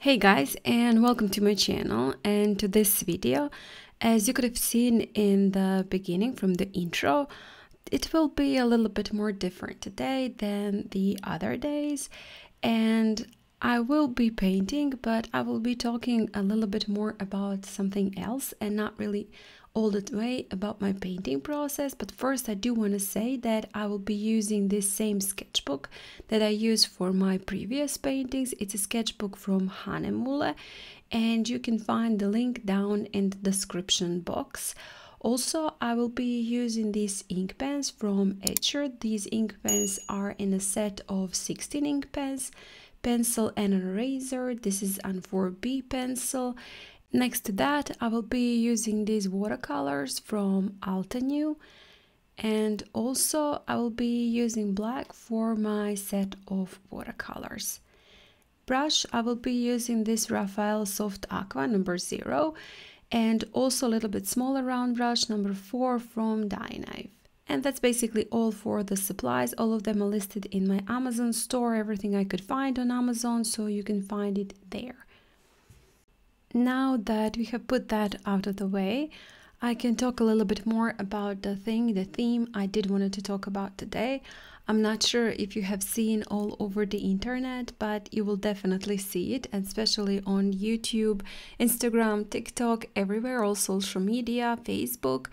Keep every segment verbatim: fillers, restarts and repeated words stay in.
Hey guys, and welcome to my channel and to this video. As you could have seen in the beginning from the intro, it will be a little bit more different today than the other days, and I will be painting, but I will be talking a little bit more about something else and not really all the way about my painting process. But first I do want to say that I will be using this same sketchbook that I use for my previous paintings. It's a sketchbook from Hahnemuhle, and you can find the link down in the description box. Also, I will be using these ink pens from Etcher. These ink pens are in a set of sixteen ink pens, pencil and an eraser. This is an four B pencil. Next to that, I will be using these watercolors from Altenew, and also I will be using black for my set of watercolors. Brush, I will be using this Raphael Soft Aqua number zero, and also a little bit smaller round brush number four from Dainayw. And that's basically all for the supplies. All of them are listed in my Amazon store, everything I could find on Amazon, so you can find it there. Now that we have put that out of the way, I can talk a little bit more about the thing, the theme I did wanted to talk about today. I'm not sure if you have seen all over the internet, but you will definitely see it, and especially on YouTube, Instagram, TikTok, everywhere, all social media, Facebook.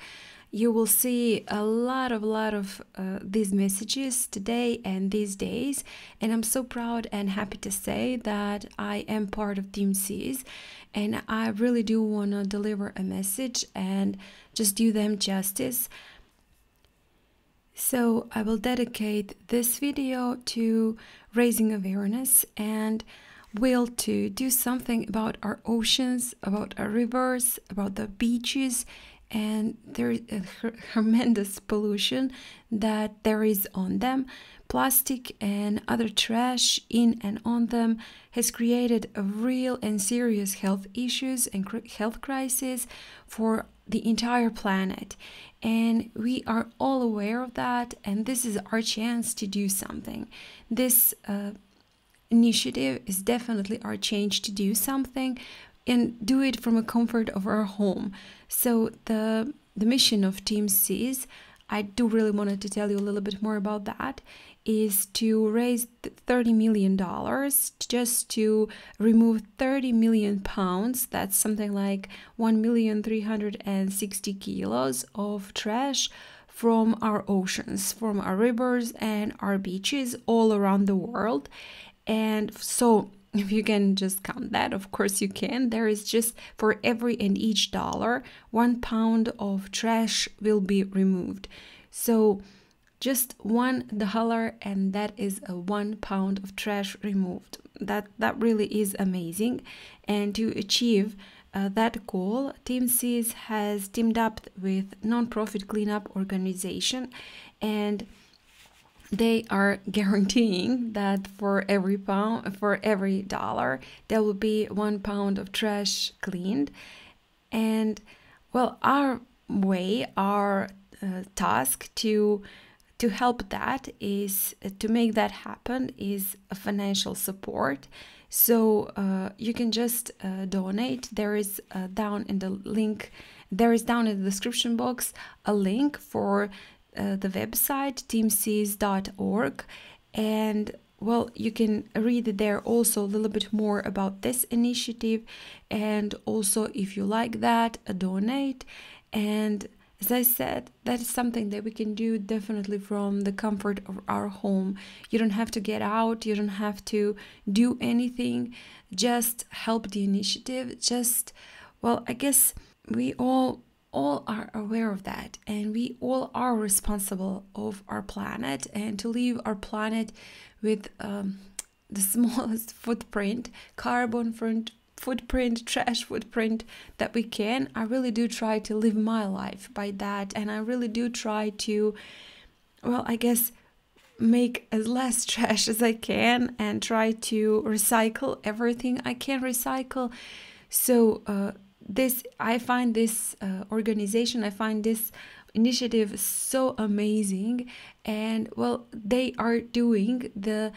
You will see a lot of lot of uh, these messages today and these days, and I'm so proud and happy to say that I am part of Team Seas, and I really do want to deliver a message and just do them justice. So I will dedicate this video to raising awareness and will to do something about our oceans, about our rivers, about the beaches, and there is a tremendous pollution that there is on them. Plastic and other trash in and on them has created a real and serious health issues and health crisis for the entire planet. And we are all aware of that, and this is our chance to do something. This uh, initiative is definitely our chance to do something, and do it from a comfort of our home. So the the mission of Team Seas, I do really wanted to tell you a little bit more about that, is to raise thirty million dollars just to remove thirty million pounds, that's something like one million three hundred sixty kilos of trash from our oceans, from our rivers and our beaches all around the world. And so if you can just count that, of course you can. There is just for every and each dollar, one pound of trash will be removed. So just one dollar, and that is a one pound of trash removed. That that really is amazing. And to achieve uh, that goal, Team Seas has teamed up with nonprofit cleanup organization, and they are guaranteeing that for every pound, for every dollar, there will be one pound of trash cleaned. And well, our way, our uh, task to to help that is uh, to make that happen is a financial support. So uh, you can just uh, donate. There is uh, down in the link. There is down in the description box a link for Uh, the website team seas dot org, and well, you can read there also a little bit more about this initiative, and also if you like that, uh, donate. And as I said, that is something that we can do definitely from the comfort of our home. You don't have to get out, you don't have to do anything, just help the initiative. Just, well, I guess we all all are aware of that, and we all are responsible of our planet, and to leave our planet with um, the smallest footprint, carbon footprint, footprint, trash footprint that we can. I really do try to live my life by that, and I really do try to, well, I guess, make as less trash as I can and try to recycle everything I can recycle. So uh, this I find this uh, organization, I find this initiative so amazing, and well, they are doing the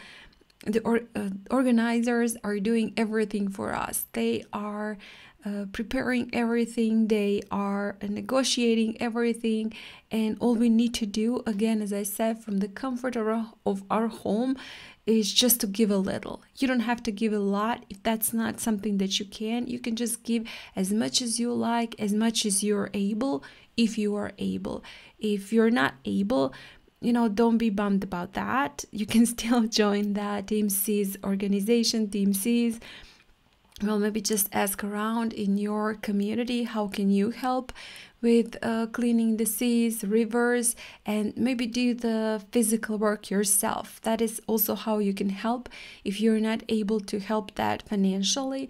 the or, uh, organizers are doing everything for us. They are uh, preparing everything, they are negotiating everything, and all we need to do, again, as I said, from the comfort of our, of our home, is just to give a little. You don't have to give a lot. If that's not something that you can, you can just give as much as you like, as much as you're able, if you are able. If you're not able, you know, don't be bummed about that. You can still join the Team Seas organization, Team Seas. Well, maybe just ask around in your community, how can you help with uh, cleaning the seas, rivers, and maybe do the physical work yourself. That is also how you can help if you're not able to help that financially.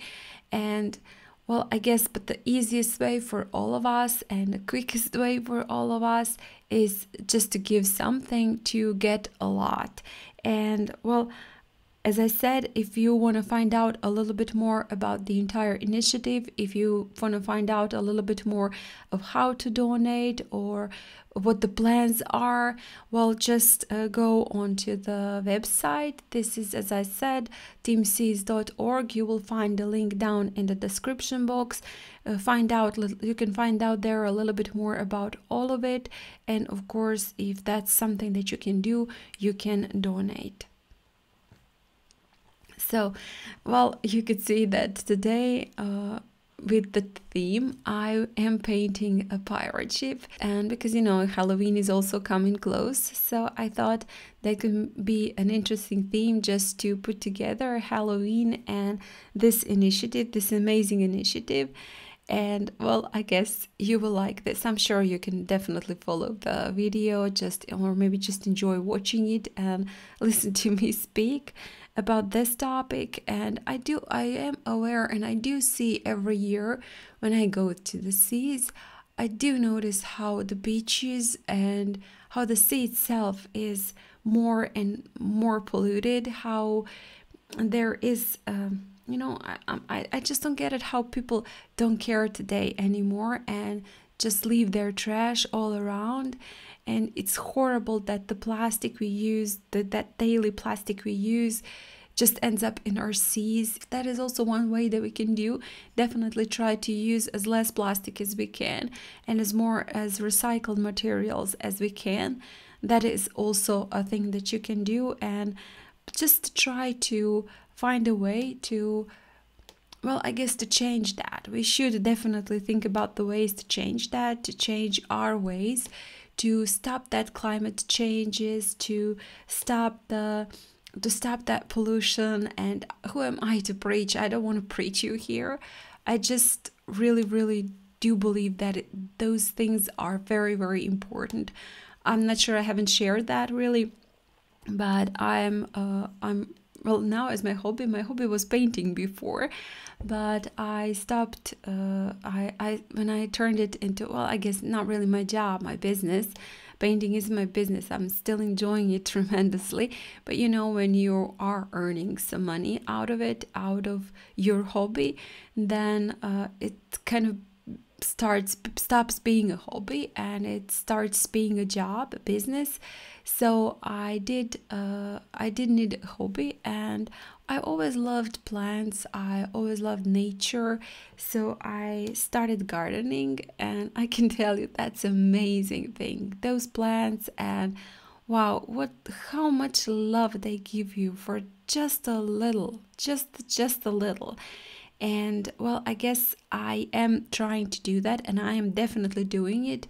And well, I guess, but the easiest way for all of us and the quickest way for all of us is just to give something to get a lot. And well, as I said, if you want to find out a little bit more about the entire initiative, if you want to find out a little bit more of how to donate or what the plans are, well, just uh, go onto the website. This is, as I said, team seas dot org. You will find the link down in the description box. Uh, find out, you can find out there a little bit more about all of it. And of course, if that's something that you can do, you can donate. So, well, you could see that today uh, with the theme, I am painting a pirate ship, and because, you know, Halloween is also coming close, so I thought that could be an interesting theme just to put together Halloween and this initiative, this amazing initiative. And well, I guess you will like this. I'm sure you can definitely follow the video, just or maybe just enjoy watching it and listen to me speak about this topic. And I do, I am aware, and I do see every year when I go to the seas, I do notice how the beaches and how the sea itself is more and more polluted, how there is um, you know, I, I, I just don't get it how people don't care today anymore and just leave their trash all around. And it's horrible that the plastic we use, that, that daily plastic we use, just ends up in our seas. That is also one way that we can do. Definitely try to use as less plastic as we can and as more as recycled materials as we can. That is also a thing that you can do, and just try to find a way to, well, I guess, to change that. We should definitely think about the ways to change that, to change our ways, to stop that climate changes, to stop the, to stop that pollution. And who am I to preach? I don't want to preach you here. I just really, really do believe that it, those things are very, very important. I'm not sure I haven't shared that really, but I'm, uh, I'm, well, now as my hobby, my hobby was painting before, but I stopped, uh, I, I, when I turned it into, well, I guess not really my job, my business. Painting is my business. I'm still enjoying it tremendously. But you know, when you are earning some money out of it, out of your hobby, then uh, it kind of starts stops being a hobby and it starts being a job, a business. So I did uh I did need a hobby, and I always loved plants, I always loved nature, so I started gardening, and I can tell you that's an amazing thing, those plants. And wow, what how much love they give you for just a little, just just a little. And well, I guess I am trying to do that, and I am definitely doing it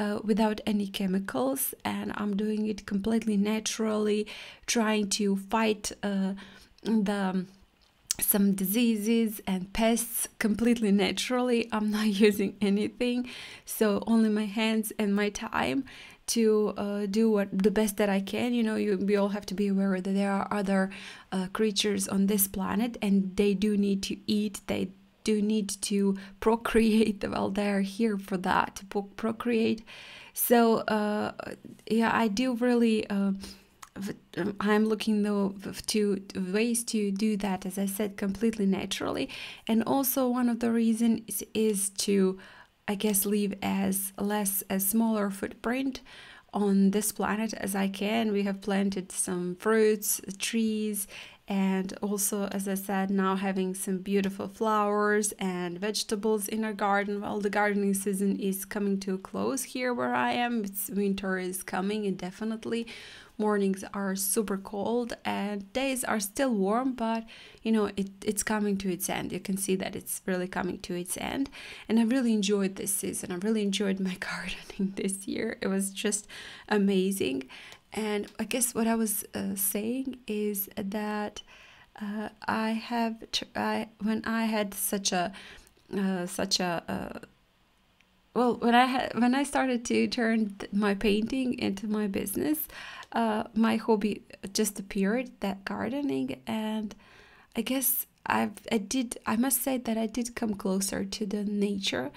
uh, without any chemicals, and I'm doing it completely naturally, trying to fight uh, the some diseases and pests completely naturally. I'm not using anything, so only my hands and my time to uh, do what the best that I can. You know, you, we all have to be aware that there are other uh, creatures on this planet, and they do need to eat, they do need to procreate. Well, they're here for that, to pro procreate. So uh, yeah, I do really, uh, I'm looking though to ways to do that, as I said, completely naturally. And also one of the reasons is to, I guess, leave as less, a smaller footprint on this planet as I can. We have planted some fruits, trees, And also, as I said, now having some beautiful flowers and vegetables in our garden. Well, the gardening season is coming to a close here where I am. It's winter is coming, and definitely mornings are super cold and days are still warm, but you know, it, it's coming to its end. You can see that it's really coming to its end. And I really enjoyed this season. I really enjoyed my gardening this year. It was just amazing. And I guess what I was uh, saying is that uh, I have I, when I had such a uh, such a uh, well when I had when I started to turn my painting into my business, uh, my hobby just appeared, that gardening, and I guess I've I did I must say that I did come closer to the nature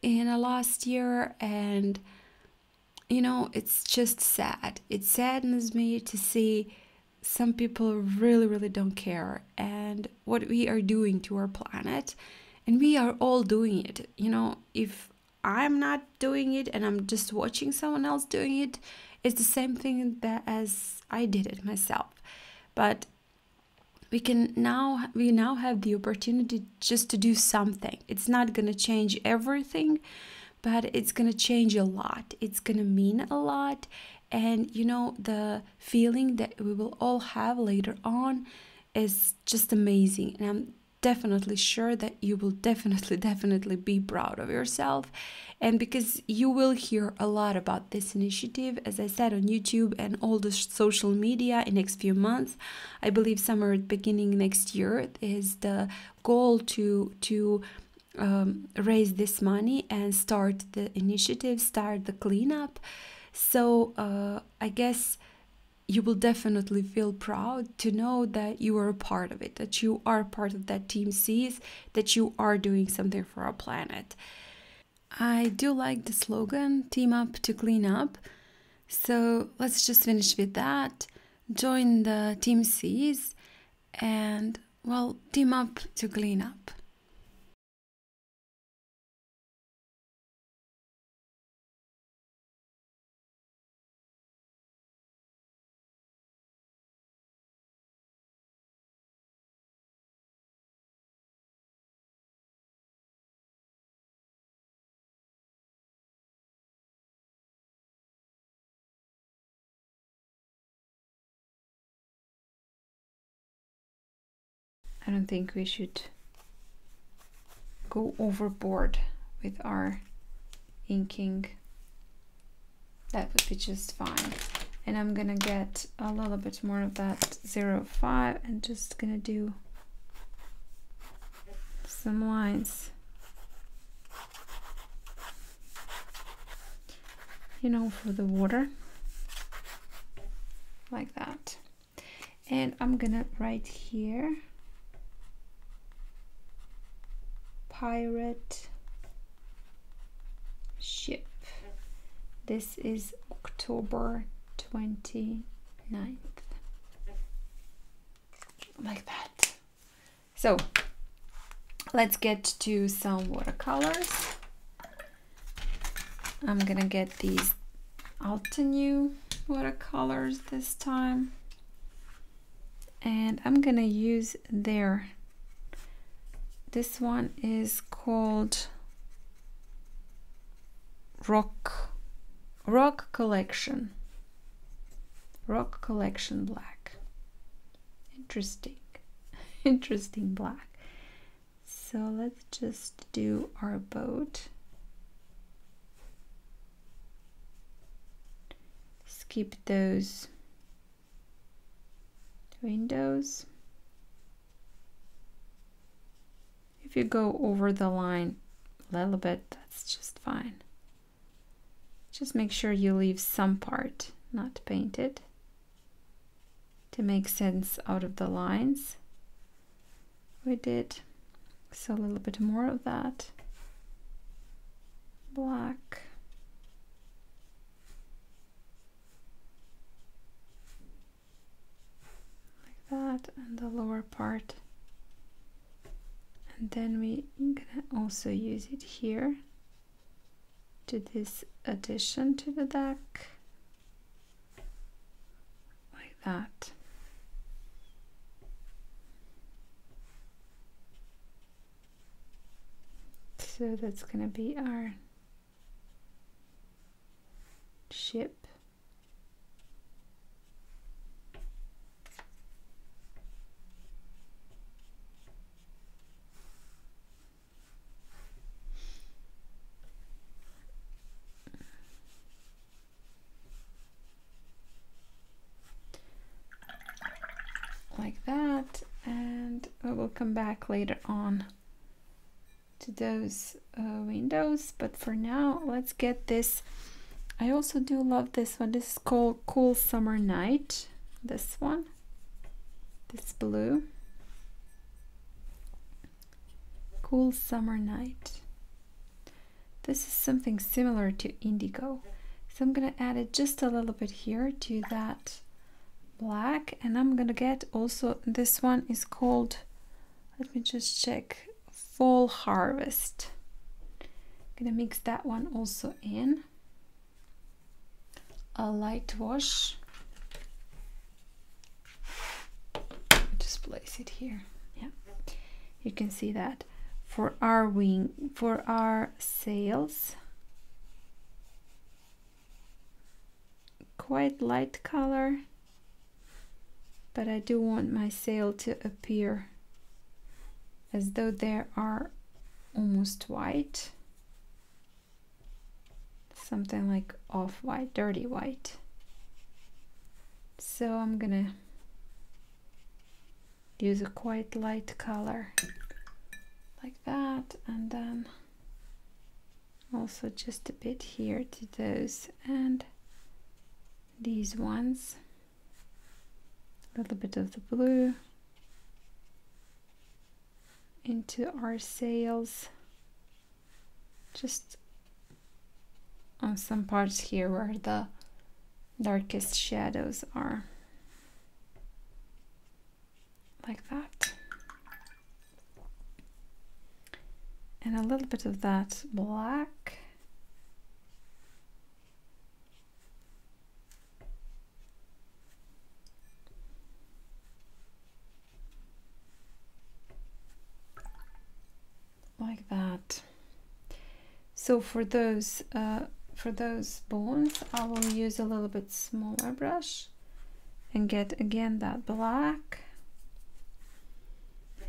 in the last year. And you know, it's just sad. It saddens me to see some people really, really don't care and what we are doing to our planet. And we are all doing it. You know, if I'm not doing it and I'm just watching someone else doing it, it's the same thing that as I did it myself. But we can now, we now have the opportunity just to do something. It's not gonna change everything, but it's gonna change a lot. It's gonna mean a lot. And you know, the feeling that we will all have later on is just amazing. And I'm definitely sure that you will definitely, definitely be proud of yourself. And because you will hear a lot about this initiative, as I said, on YouTube and all the social media in the next few months. I believe somewhere at the beginning next year is the goal to, to, um raise this money and start the initiative, start the cleanup. So uh I guess you will definitely feel proud to know that you are a part of it, that you are part of that Team Seas, that you are doing something for our planet. I do like the slogan, team up to clean up. So let's just finish with that. Join the Team Seas and, well, team up to clean up. I don't think we should go overboard with our inking. That would be just fine. And I'm gonna get a little bit more of that zero five and just gonna do some lines. You know, for the water. Like that. And I'm gonna right here pirate ship. This is October twenty-ninth. Like that. So let's get to some watercolors. I'm gonna get these Altenew watercolors this time. And I'm gonna use their this one is called Rock Rock Collection. Rock Collection Black. Interesting. Interesting black. So let's just do our boat. Skip those windows. If you go over the line a little bit, that's just fine. Just make sure you leave some part not painted to make sense out of the lines we did. So a little bit more of that black. Like that, and the lower part. Then we can also use it here to this addition to the deck, like that. So that's going to be our ship. Like that, and we will come back later on to those uh, windows, but for now let's get this. I also do love this one. This is called Cool Summer Night, this one, this blue, Cool Summer Night. This is something similar to indigo, so I'm gonna add it just a little bit here to that black, and I'm gonna get also, this one is called, let me just check, Fall Harvest. I'm gonna mix that one also in a light wash. Just place it here. Yeah, you can see that for our wing, for our sails, quite light color. But I do want my sail to appear as though they are almost white, something like off-white, dirty white. So I'm gonna use a quite light color like that, and then also just a bit here to those and these ones. A little bit of the blue into our sails, just on some parts here where the darkest shadows are, like that, and a little bit of that black. Like that. So for those uh, for those bones, I will use a little bit smaller brush and get again that black,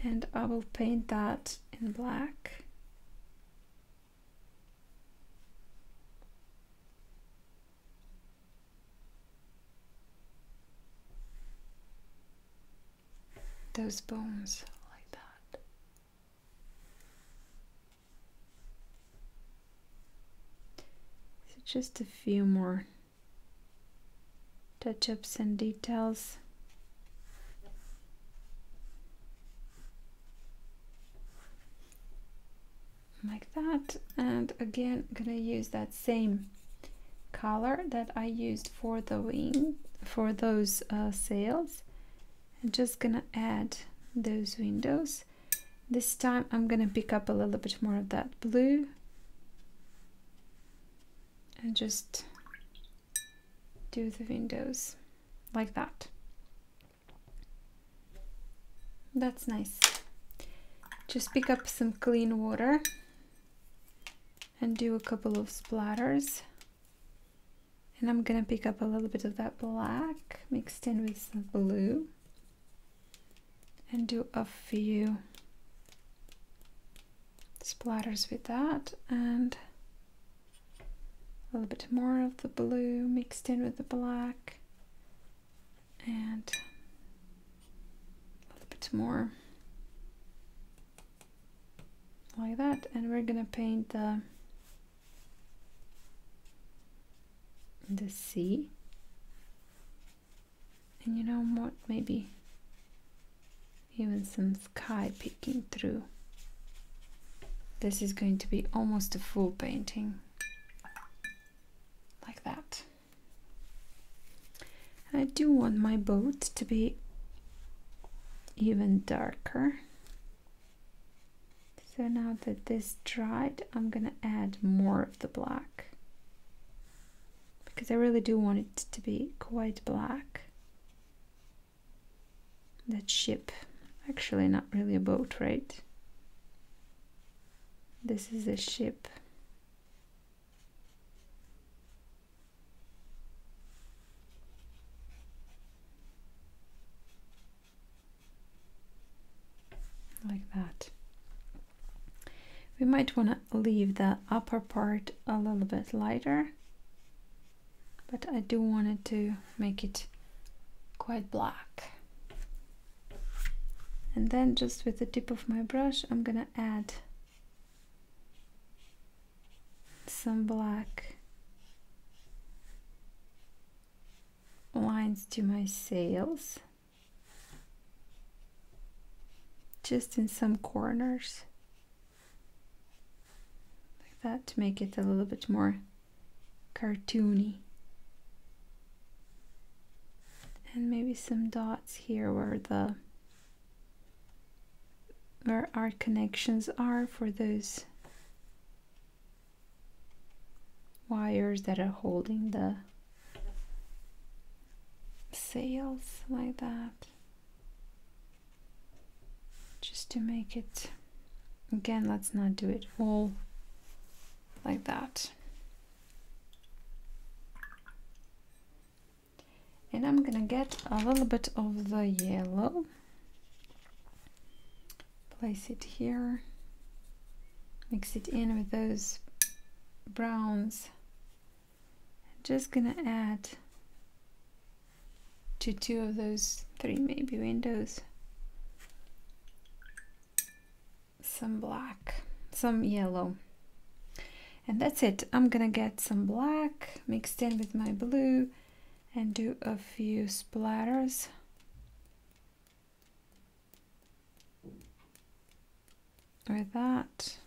and I will paint that in black. Those bones. Just a few more touch-ups and details. Like that, and again I'm gonna use that same color that I used for the wing, for those uh, sails. I'm just gonna add those windows. This time I'm gonna pick up a little bit more of that blue. And just do the windows like that. That's nice. Just pick up some clean water and do a couple of splatters. And I'm gonna pick up a little bit of that black mixed in with some blue and do a few splatters with that, and a little bit more of the blue mixed in with the black, and a little bit more like that, and we're gonna paint the the sea. And you know what, maybe even some sky peeking through. This is going to be almost a full painting. Like that. I do want my boat to be even darker. So now that this dried, I'm gonna add more of the black, because I really do want it to be quite black. That ship, actually not really a boat, right? This is the ship. Like that. We might want to leave the upper part a little bit lighter, but I do want it to make it quite black. And then just with the tip of my brush, I'm gonna add some black lines to my sails, just in some corners, like that, to make it a little bit more cartoony. And maybe some dots here where the where our connections are for those wires that are holding the sails, like that, just to make it, again, let's not do it all like that. And I'm gonna get a little bit of the yellow, place it here, mix it in with those browns. I'm just gonna add to two of those three maybe windows some black, some yellow. And that's it. I'm gonna get some black mixed in with my blue and do a few splatters. With that,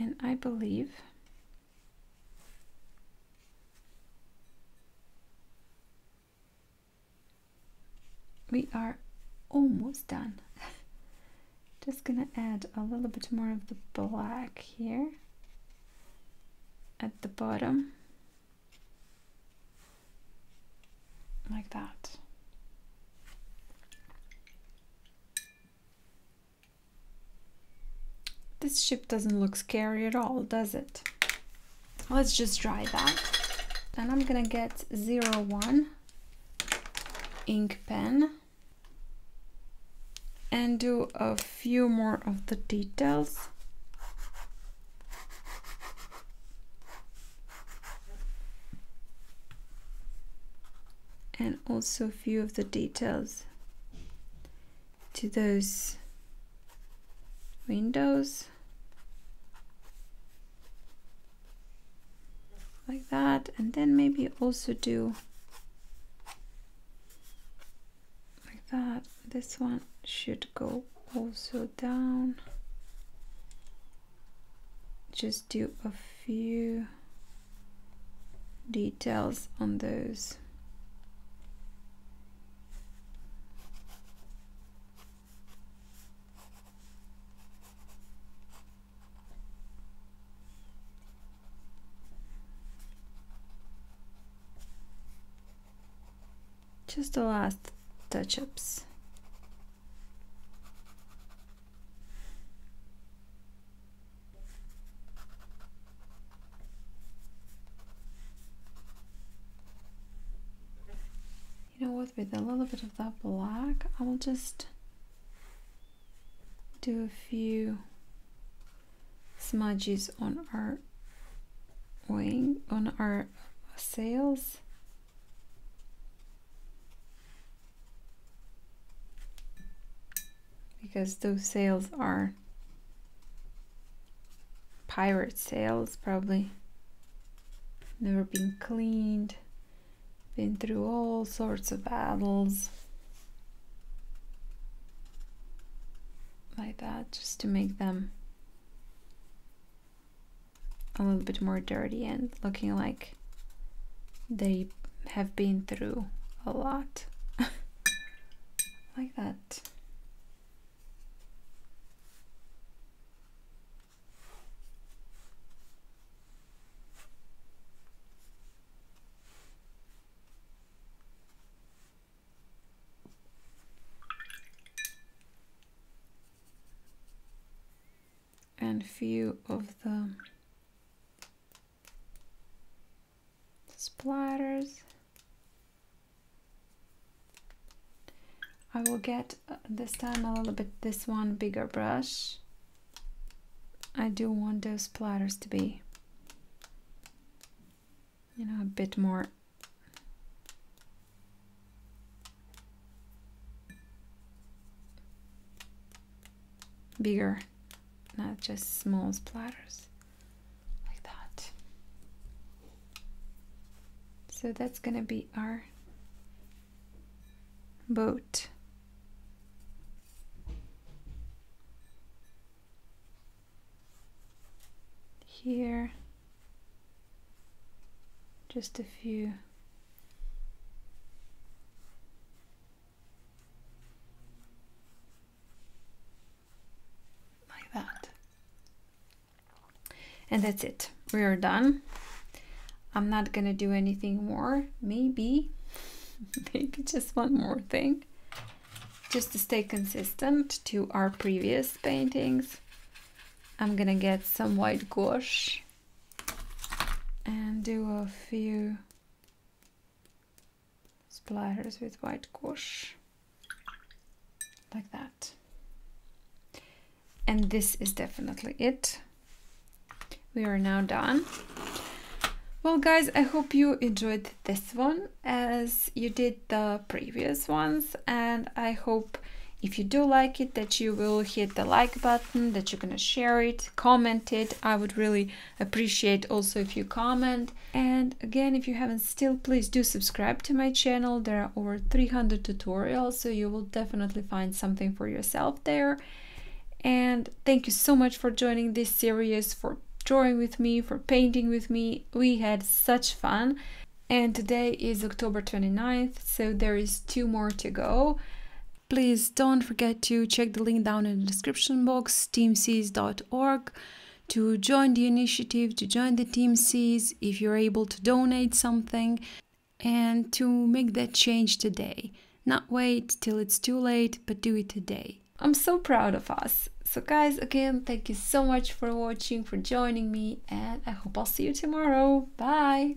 and I believe we are almost done. Just gonna add a little bit more of the black here at the bottom, like that. This ship doesn't look scary at all, does it? Let's just try that. And I'm gonna get zero one ink pen and do a few more of the details. And also a few of the details to those windows, like that. And then maybe also do like that. This one should go also down. Just do a few details on those. Just the last touch-ups. You know what, with a little bit of that black, I will just do a few smudges on our wing, on our sails. Because those sails are pirate sails, probably never been cleaned, been through all sorts of battles, like that, just to make them a little bit more dirty and looking like they have been through a lot. Like that. and few of the splatters. I will get uh, this time a little bit this one bigger brush. I do want those splatters to be, you know, a bit more bigger, not just small splatters like that. So that's gonna be our boat. Here, just a few like that, and that's it. We are done. I'm not gonna do anything more. Maybe, maybe just one more thing, just to stay consistent to our previous paintings. I'm gonna get some white gouache and do a few splatters with white gouache, like that. And this is definitely it. We are now done. Well guys, I hope you enjoyed this one as you did the previous ones, and I hope if you do like it, that you will hit the like button, that you're gonna share it, comment it. I would really appreciate also if you comment. And again, if you haven't still, please do subscribe to my channel. There are over three hundred tutorials, so you will definitely find something for yourself there. And thank you so much for joining this series, for drawing with me, for painting with me. We had such fun. And today is October twenty-ninth, so there is two more to go. Please don't forget to check the link down in the description box, team seas dot org, to join the initiative, to join the Team Seas, if you're able to donate something, and to make that change today. Not wait till it's too late, but do it today. I'm so proud of us. So guys, again, thank you so much for watching, for joining me, and I hope I'll see you tomorrow. Bye!